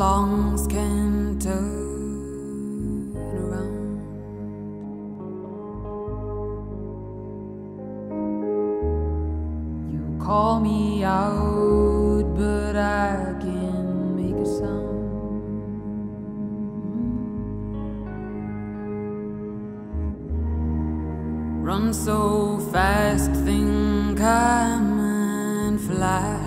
lungs can turn around. You call me out, but I can't make a sound. Run so fast, think I might fly.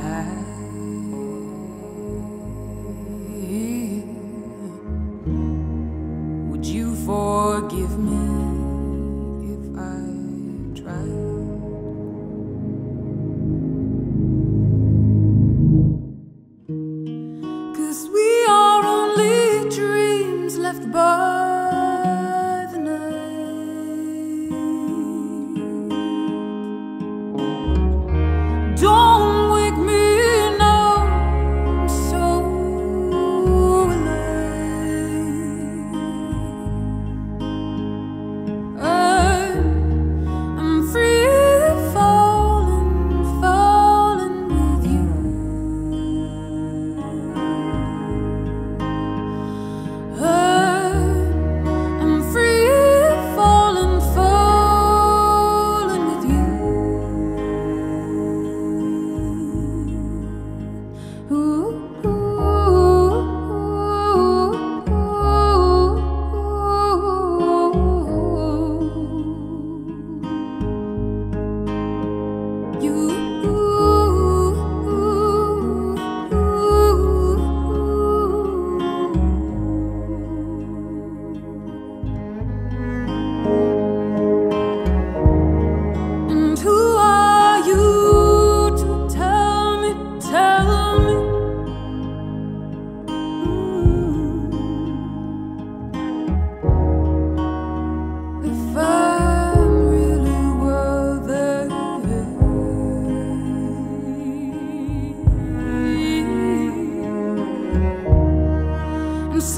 Forgive me if I try. Cause we are only dreams left by the night. Don't wake me now, I'm so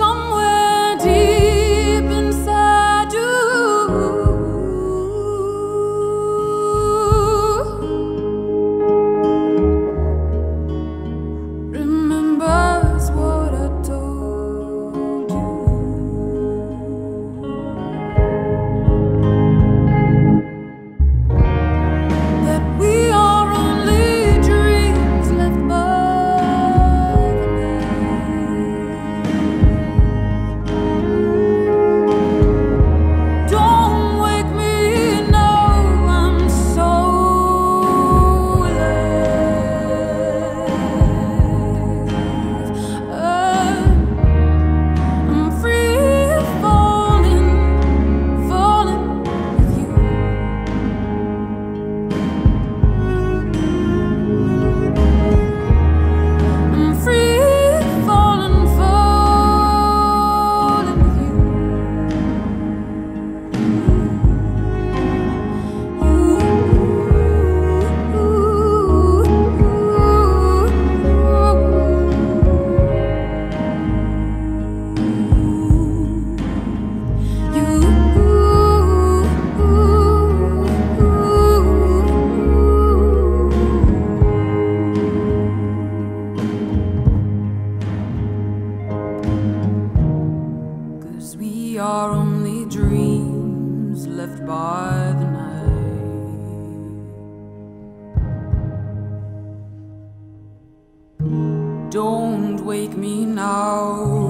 somewhere deep inside you remembers what I told you, that we are only dreams left by. We are only dreams left by the night. Don't wake me now.